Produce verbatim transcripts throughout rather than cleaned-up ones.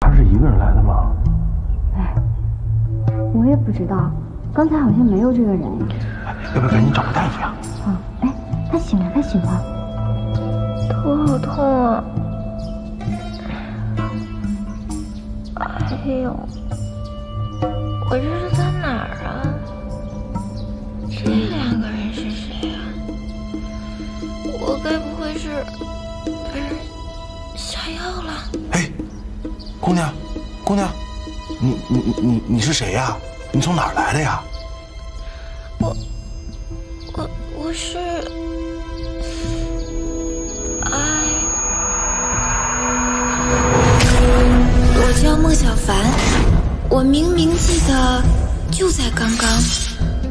他是一个人来的吗？哎，我也不知道，刚才好像没有这个人。要不要赶紧找个大夫呀？啊，哎，他醒了，他醒了，头好痛啊！哎呦，我这是在哪儿啊？这两个人是谁啊？我该不会是……哎。 下药了！哎，姑娘，姑娘，你你你你是谁呀？你从哪儿来的呀？我我我是……哎，我叫孟小凡，我明明记得就在刚刚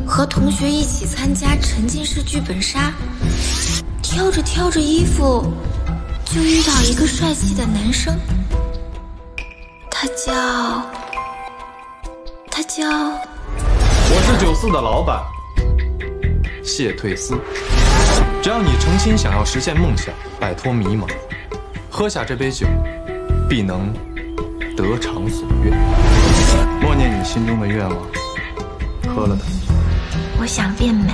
和同学一起参加沉浸式剧本杀，挑着挑着衣服。 就遇到一个帅气的男生，他叫他叫，我是九四的老板谢退思。只要你诚心想要实现梦想，摆脱迷茫，喝下这杯酒，必能得偿所愿。默念你心中的愿望，喝了它。我想变美，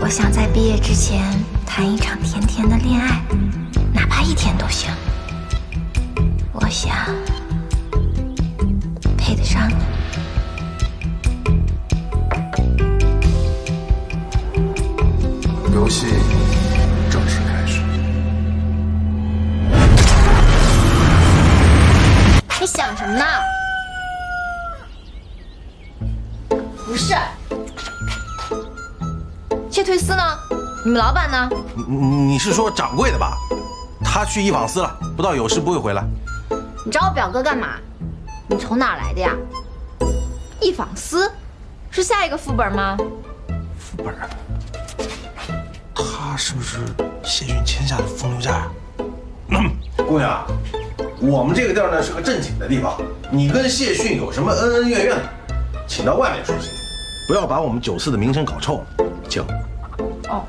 我想在毕业之前谈一场甜甜的恋爱。 一天都行，我想配得上你。游戏正式开始。你想什么呢？不是，谢退思呢？你们老板呢？你你是说掌柜的吧？ 他去一坊司了，不到有事不会回来。你找我表哥干嘛？你从哪来的呀？一坊司，是下一个副本吗？副本，他是不是谢逊签下的风流债？姑娘，我们这个地儿呢是个正经的地方，你跟谢逊有什么恩恩怨怨，请到外面说去，不要把我们九四的名声搞臭了，请。哦。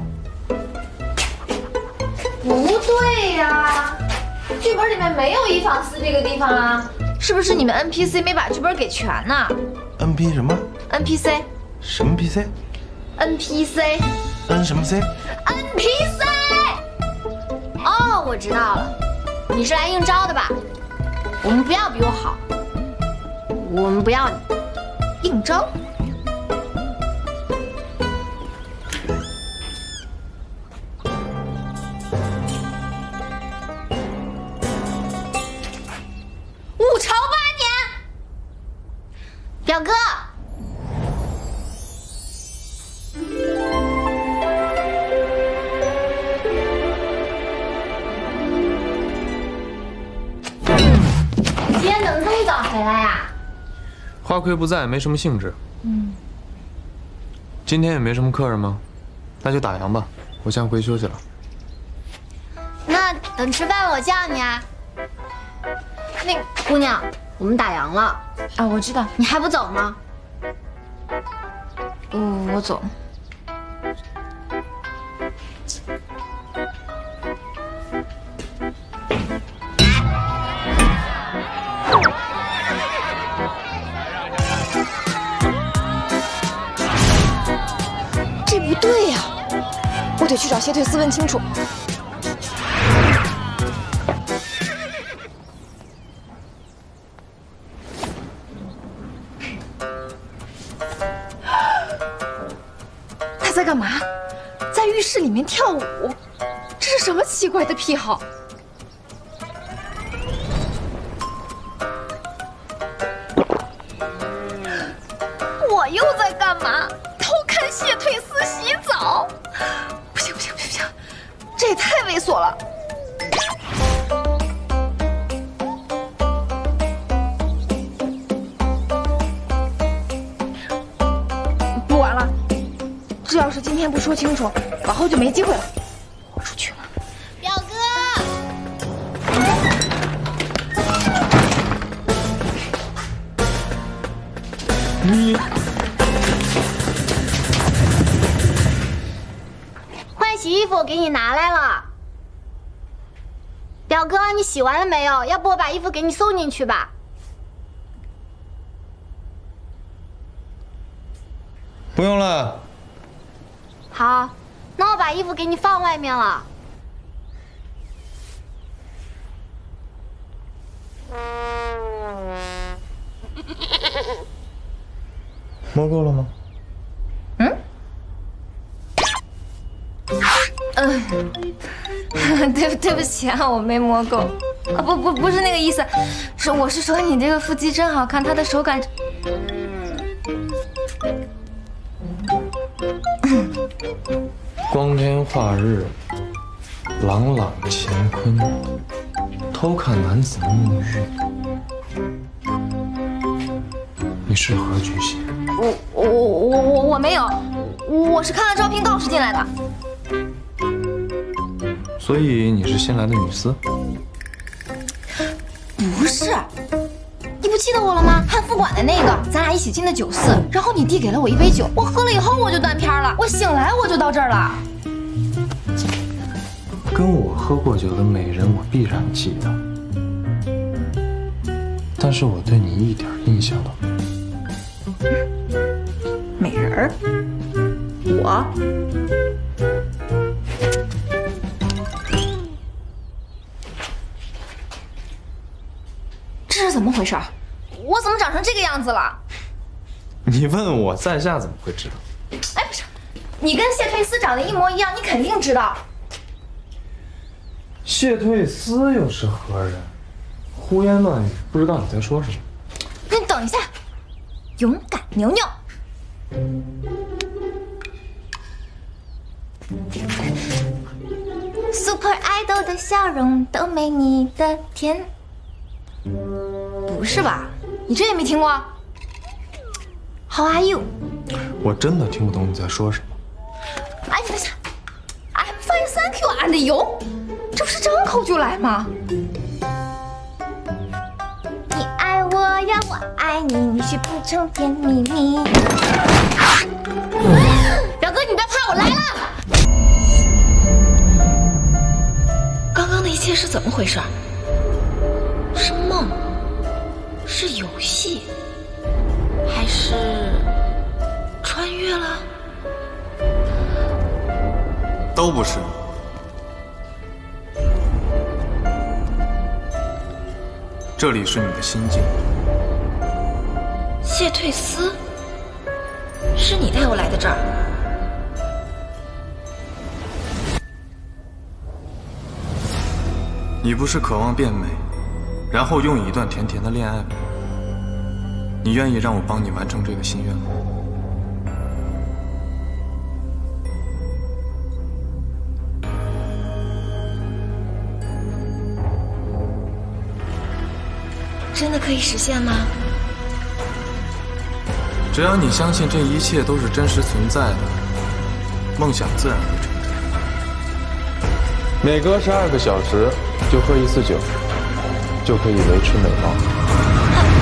不对呀，剧本里面没有一坊司这个地方啊，是不是你们 N P C 没把剧本给全呢 ？N P 什么 ？N P C 什么 P C？N P C N 什么 C？N P C 哦，我知道了，你是来应招的吧？我们不要比我好，我们不要你，应招。 表哥，你今天怎么这么早回来呀？花魁不在，没什么兴致。嗯，今天也没什么客人吗？那就打烊吧，我先回去休息了。那等吃饭我叫你啊。那个姑娘。 我们打烊了啊！我知道，你还不走吗？嗯，我走。这不对呀、啊！我得去找谢退思问清楚。 在干嘛？在浴室里面跳舞，这是什么奇怪的癖好？我又在干嘛？偷看谢退思洗澡？不行不行不行不行，这也太猥琐了！不玩了。 这要是今天不说清楚，往后就没机会了。我出去了，表哥。你，换洗衣服我给你拿来了。表哥，你洗完了没有？要不我把衣服给你送进去吧？不用了。好，那我把衣服给你放外面了。摸够了吗？嗯？嗯、呃，对对不起啊，我没摸够。啊，不不不是那个意思，是我是说你这个腹肌真好看，它的手感。光天化日，朗朗乾坤，偷看男子沐浴，你是何居心？我我我我我没有，我是看了招聘告示进来的。所以你是新来的女司？不是，你不记得我了吗？汉服馆的那个，咱俩一起进的酒肆，然后你递给了我一杯酒，我喝了以后我就断片了，我醒来我就到这儿了。跟我喝过酒的美人，我必然记得，但是我对你一点印象都没有。美人儿，我。 这是怎么回事？我怎么长成这个样子了？你问我在下怎么会知道？哎，不是，你跟谢退思长得一模一样，你肯定知道。谢退思又是何人？胡言乱语，不知道你在说什么。那你等一下，勇敢牛牛。Super Idol 的笑容都没你的甜。 不是吧？你这也没听过 ？How are you？ 我真的听不懂你在说什么。哎，你等下 ，I'm fine, thank you, and you？ 这不是张口就来吗？你爱我呀，我爱你，你是不成甜蜜蜜。表哥，你别怕，我来了。刚刚的一切是怎么回事？ 是梦，是游戏，还是穿越了？都不是。这里是你的心境。谢退思，是你带我来的这儿。 你不是渴望变美，然后拥有一段甜甜的恋爱吗？你愿意让我帮你完成这个心愿吗？真的可以实现吗？只要你相信这一切都是真实存在的，梦想自然会成真。每隔十二个小时。 就喝一次酒，就可以维持美貌。